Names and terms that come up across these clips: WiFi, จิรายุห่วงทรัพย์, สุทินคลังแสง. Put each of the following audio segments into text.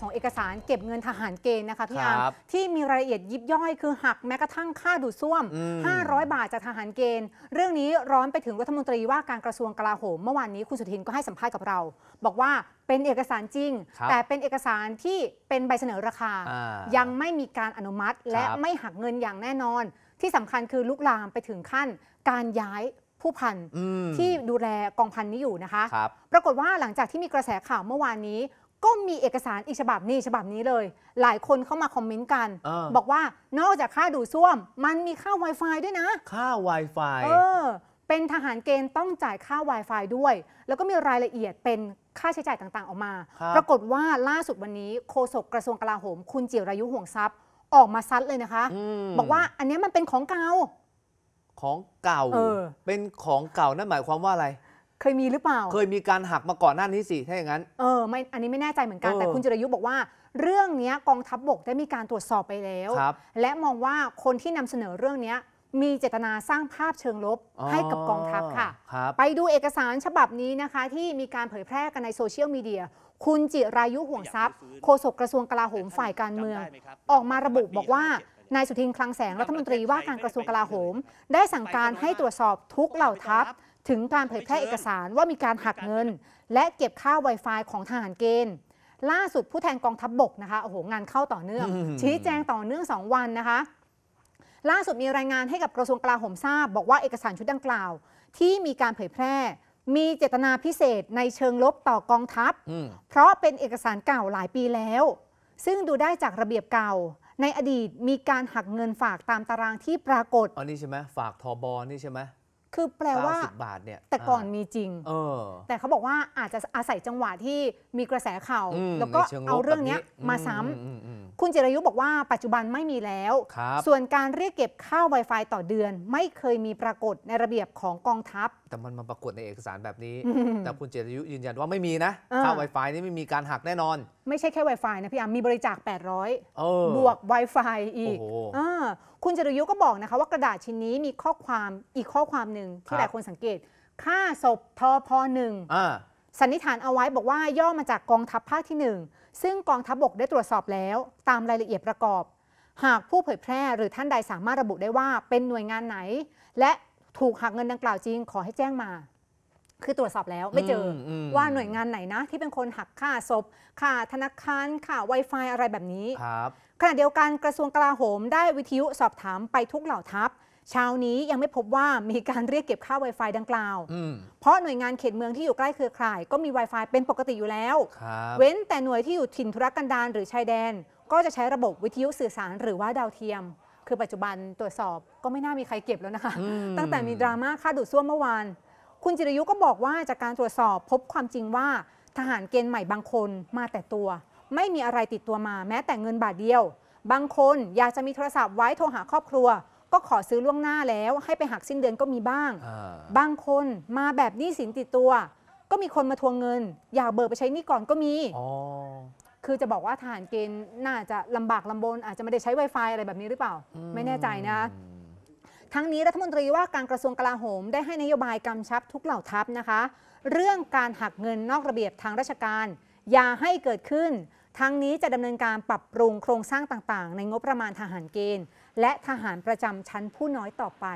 ของเอกสารเก็บเงินทหารเกณฑ์นะคะพี่อาร์มที่มีรายละเอียดยิบย่อยคือหักแม้กระทั่งค่าดูดซ่วม500 บาทจากทหารเกณฑ์เรื่องนี้ร้อนไปถึงรัฐมนตรีว่าการกระทรวงกลาโหมเมื่อวานนี้คุณสุทินก็ให้สัมภาษณ์กับเราบอกว่าเป็นเอกสารจริงแต่เป็นเอกสารที่เป็นใบเสนอราคายังไม่มีการอนุมัติและไม่หักเงินอย่างแน่นอนที่สำคัญคือลุกลามไปถึงขั้นการย้ายผู้พันที่ดูแลกองพันนี้อยู่นะคะปรากฏว่าหลังจากที่มีกระแสข่าวเมื่อวานนี้ก็มีเอกสารอีกฉบับนี้เลยหลายคนเข้ามาคอมเมนต์กันบอกว่านอกจากค่าดูดซ่วมมันมีค่า Wi-Fi ด้วยนะค่า Wi-Fi เป็นทหารเกณฑ์ต้องจ่ายค่า Wi-Fi ด้วยแล้วก็มีรายละเอียดเป็นค่าใช้จ่ายต่างๆออกมาปรากฏว่าล่าสุดวันนี้โฆษกกระทรวงกลาโหมคุณจิรายุห่วงทรัพย์ออกมาซัดเลยนะคะบอกว่าอันนี้มันเป็นของเก่าเป็นของเก่านั่นหมายความว่าอะไรเคยมีหรือเปล่าเคยมีการหักมาก่อนหน้านี้สิถ้าอย่างนั้นไม่อันนี้ไม่แน่ใจเหมือนกันแต่คุณจิรายุบอกว่าเรื่องนี้กองทัพบกได้มีการตรวจสอบไปแล้วและมองว่าคนที่นำเสนอเรื่องนี้มีเจตนาสร้างภาพเชิงลบให้กับกองทัพค่ะไปดูเอกสารฉบับนี้นะคะที่มีการเผยแพร่กันในโซเชียลมีเดียคุณจิรายุห่วงทรัพย์โฆษกกระทรวงกลาโหมฝ่ายการเมืองออกมาระบุบอกว่านายสุทินคลังแสงรัฐมนตรีว่าการกระทรวงกลาโหมได้สั่งการให้ตรวจสอบทุกเหล่าทัพถึงการเผยแพร่เอกสารว่ามีการหักเงินและเก็บค่า Wi-Fi ของทหารเกณฑ์ล่าสุดผู้แทนกองทัพบกนะคะโอ้โหงานเข้าต่อเนื่องชี้แจงต่อเนื่อง2วันนะคะล่าสุดมีรายงานให้กับกระทรวงกลาโหมทราบบอกว่าเอกสารชุดดังกล่าวที่มีการเผยแพร่มีเจตนาพิเศษในเชิงลบต่อกองทัพเพราะเป็นเอกสารเก่าหลายปีแล้วซึ่งดูได้จากระเบียบเก่าในอดีตมีการหักเงินฝากตามตารางที่ปรากฏอ๋อนี่ใช่ไหมฝากทบนี่ใช่ไหมคือแปลว่า90 บาทเนี่ยแต่ก่อนมีจริงแต่เขาบอกว่าอาจจะอาศัยจังหวะที่มีกระแสข่าวแล้วก็เอาเรื่องนี้มาซ้ำคุณจิรายุบอกว่าปัจจุบันไม่มีแล้วส่วนการเรียกเก็บค่า Wi-Fi ต่อเดือนไม่เคยมีปรากฏในระเบียบของกองทัพแต่มันมาปรากฏในเอกสารแบบนี้แต่คุณจิรายุยืนยันว่าไม่มีนะค่า Wi-Fi นี่ไม่มีการหักแน่นอนไม่ใช่แค่ Wi-Fi นะพี่อาร์มมีบริจาค800บวก Wi-Fi อีกคุณจิรายุก็บอกนะคะว่ากระดาษชิ้นนี้มีข้อความอีกข้อความหนึ่งที่หลายคนสังเกตค่าศพทพ1สันนิษฐานเอาไว้บอกว่าย่อมาจากกองทัพภาคที่1ซึ่งกองทัพบกได้ตรวจสอบแล้วตามรายละเอียดประกอบหากผู้เผยแพร่หรือท่านใดสามารถระบุได้ว่าเป็นหน่วยงานไหนและถูกหักเงินดังกล่าวจริงขอให้แจ้งมาคือตรวจสอบแล้วไม่เจอว่าหน่วยงานไหนนะที่เป็นคนหักค่าศพค่าธนาคารค่า Wi-Fi อะไรแบบนี้ขณะเดียวกันกระทรวงกลาโหมได้วิทยุสอบถามไปทุกเหล่าทัพเช้านี้ยังไม่พบว่ามีการเรียกเก็บค่า Wi-Fi ดังกล่าวเพราะหน่วยงานเขตเมืองที่อยู่ใกล้เครือข่ายก็มี Wi-Fi เป็นปกติอยู่แล้วเว้นแต่หน่วยที่อยู่ถิ่นธุรกันดารหรือชายแดนก็จะใช้ระบบวิทยุสื่อสารหรือว่าดาวเทียมคือปัจจุบันตรวจสอบก็ไม่น่ามีใครเก็บแล้วนะคะตั้งแต่มีดราม่าค่าดูดซ่วมเมื่อวานคุณจิรายุก็บอกว่าจากการตรวจสอบพบความจริงว่าทหารเกณฑ์ใหม่บางคนมาแต่ตัวไม่มีอะไรติดตัวมาแม้แต่เงินบาทเดียวบางคนอยากจะมีโทรศัพท์ไว้โทรหาครอบครัวก็ขอซื้อล่วงหน้าแล้วให้ไปหักสิ้นเดือนก็มีบ้างบางคนมาแบบหนี้สินติดตัวก็มีคนมาทวงเงินอยากเบิกไปใช้หนี้ก่อนก็มีคือจะบอกว่าทหารเกณฑ์น่าจะลำบากลำบนอาจจะไม่ได้ใช้ Wi-Fi อะไรแบบนี้หรือเปล่าไม่แน่ใจนะทั้งนี้รัฐมนตรีว่าการกระทรวงกลาโหมได้ให้นโยบายกำชับทุกเหล่าทัพนะคะเรื่องการหักเงินนอกระเบียบทางราชการอย่าให้เกิดขึ้นทั้งนี้จะดำเนินการปรับปรุงโครงสร้างต่างๆในงบประมาณทหารเกณฑ์และทหารประจำชั้นผู้น้อยต่อไป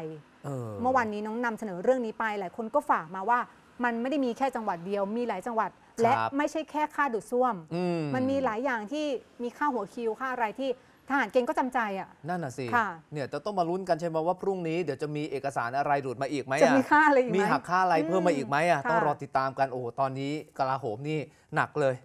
เมื่อวันนี้น้องนำเสนอเรื่องนี้ไปหลายคนก็ฝากมาว่ามันไม่ได้มีแค่จังหวัดเดียวมีหลายจังหวัดและไม่ใช่แค่ค่าดูดซ่วมมันมีหลายอย่างที่มีค่าหัวคิวค่าอะไรที่ทหารเกณฑ์ก็จำใจอ่ะนั่นน่ะสิเนี่ยจะต้องมาลุ้นกันใช่ไหมว่าพรุ่งนี้เดี๋ยวจะมีเอกสารอะไรหลุดมาอีกไหมจะมีค่าอะไรอีกไหมมีหักค่าอะไรเพิ่มมาอีกไหมต้องรอติดตามกันโอ้ตอนนี้กลาโหมนี่หนักเลย